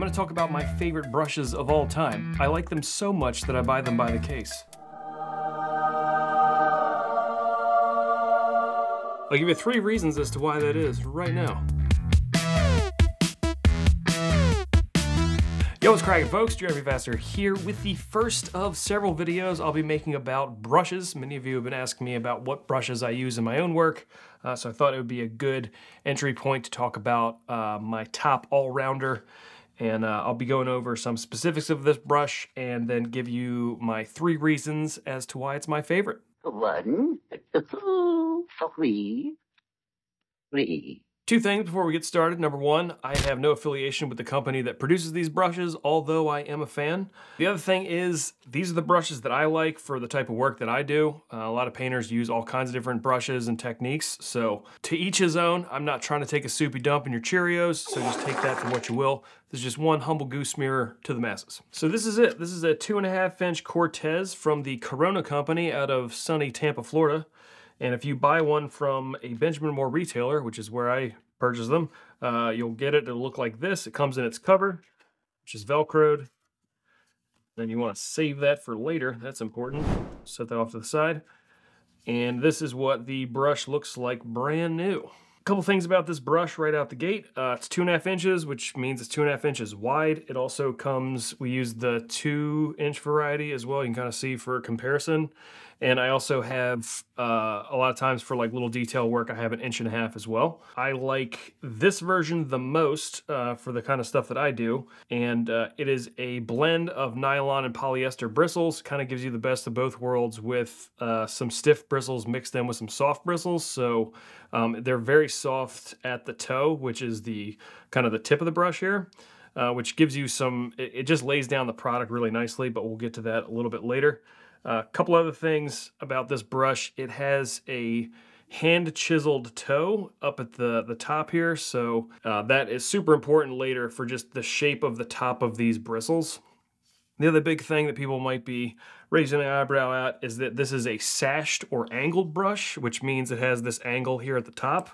I'm gonna talk about my favorite brushes of all time. I like them so much that I buy them by the case. I'll give you 3 reasons as to why that is right now. Yo, what's crackin' folks? Jeremy Vassar here with the first of several videos I'll be making about brushes. Many of you have been asking me about what brushes I use in my own work, so I thought it would be a good entry point to talk about my top all-rounder. And I'll be going over some specifics of this brush and then give you my 3 reasons as to why it's my favorite. 1, 2, 3. 2 things before we get started. Number 1, I have no affiliation with the company that produces these brushes, although I am a fan. The other thing is, these are the brushes that I like for the type of work that I do. A lot of painters use all kinds of different brushes and techniques, so to each his own. I'm not trying to take a soupy dump in your Cheerios, so just take that for what you will. This is just one humble goose mirror to the masses. So this is it. This is a 2.5-inch Cortez from the Corona company out of sunny Tampa, Florida. And if you buy one from a Benjamin Moore retailer, which is where I purchase them, you'll get it. It'll look like this. It comes in its cover, which is Velcroed. Then you want to save that for later. That's important. Set that off to the side. And this is what the brush looks like brand new. A couple things about this brush right out the gate. It's 2.5 inches, which means it's 2.5 inches wide. It also comes, we use the 2-inch variety as well. You can kind of see for comparison. And I also have, a lot of times for like little detail work, I have an 1.5 inches as well. I like this version the most for the kind of stuff that I do. And it is a blend of nylon and polyester bristles. Kind of gives you the best of both worlds with some stiff bristles mixed in with some soft bristles. So they're very soft at the toe, which is the kind of the tip of the brush here, which gives you some, it just lays down the product really nicely, but we'll get to that a little bit later. A couple other things about this brush. It has a hand chiseled toe up at the top here, so that is super important later for just the shape of the top of these bristles. The other big thing that people might be raising their eyebrow at is that this is a sashed or angled brush, which means it has this angle here at the top.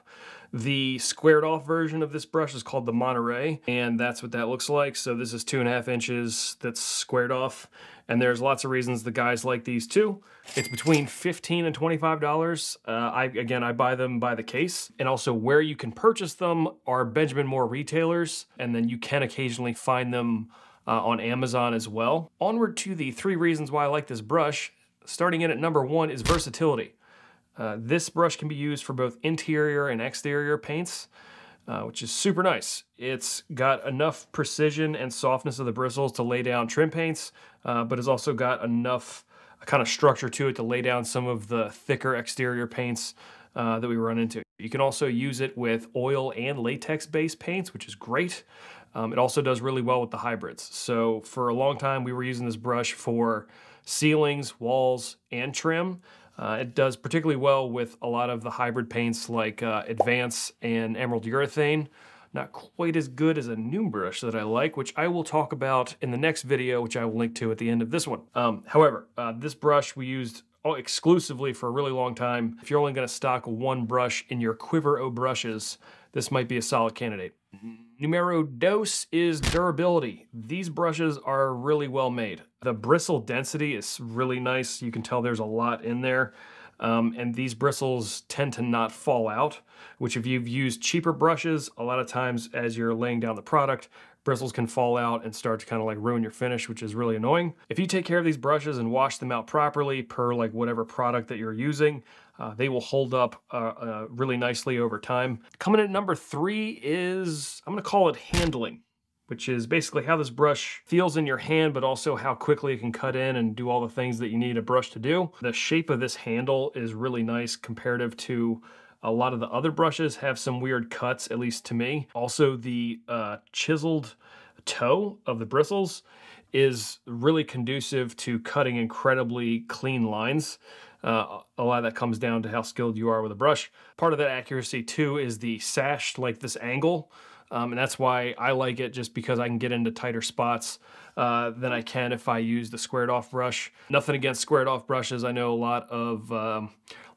The squared off version of this brush is called the Monterey, and that's what that looks like. So this is 2.5 inches that's squared off, and there's lots of reasons the guys like these too. It's between $15 and $25. I buy them by the case, and also where you can purchase them are Benjamin Moore retailers, and then you can occasionally find them on Amazon as well. Onward to the 3 reasons why I like this brush. Starting in at number 1 is versatility. This brush can be used for both interior and exterior paints, which is super nice. It's got enough precision and softness of the bristles to lay down trim paints, but it's also got enough kind of structure to it to lay down some of the thicker exterior paints that we run into. You can also use it with oil and latex-based paints, which is great. It also does really well with the hybrids. So for a long time, we were using this brush for ceilings, walls, and trim. It does particularly well with a lot of the hybrid paints like Advance and Emerald Urethane. Not quite as good as a Noom brush that I like, which I will talk about in the next video, which I will link to at the end of this one. However, this brush we used exclusively for a really long time. If you're only gonna stock one brush in your quiver of brushes, this might be a solid candidate. Numero dos is durability. These brushes are really well made. The bristle density is really nice. You can tell there's a lot in there. And these bristles tend to not fall out, which if you've used cheaper brushes, a lot of times as you're laying down the product, bristles can fall out and start to kind of like ruin your finish, which is really annoying. If you take care of these brushes and wash them out properly per like whatever product that you're using, they will hold up really nicely over time. Coming at number 3 is, I'm gonna call it handling, which is basically how this brush feels in your hand, but also how quickly it can cut in and do all the things that you need a brush to do. The shape of this handle is really nice comparative to a lot of the other brushes have some weird cuts, at least to me. Also the chiseled toe of the bristles is really conducive to cutting incredibly clean lines. A lot of that comes down to how skilled you are with a brush. Part of that accuracy too is the sash, like this angle. And that's why I like it, just because I can get into tighter spots than I can if I use the squared off brush. Nothing against squared off brushes. I know a lot of,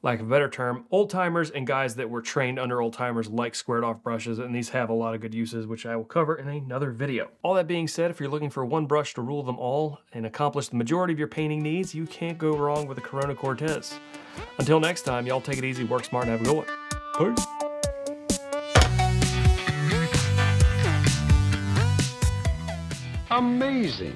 lack of a better term, old timers and guys that were trained under old timers like squared off brushes, and these have a lot of good uses, which I will cover in another video. All that being said, if you're looking for one brush to rule them all and accomplish the majority of your painting needs, you can't go wrong with the Corona Cortez. Until next time, y'all take it easy, work smart, and have a good one. Peace. Amazing.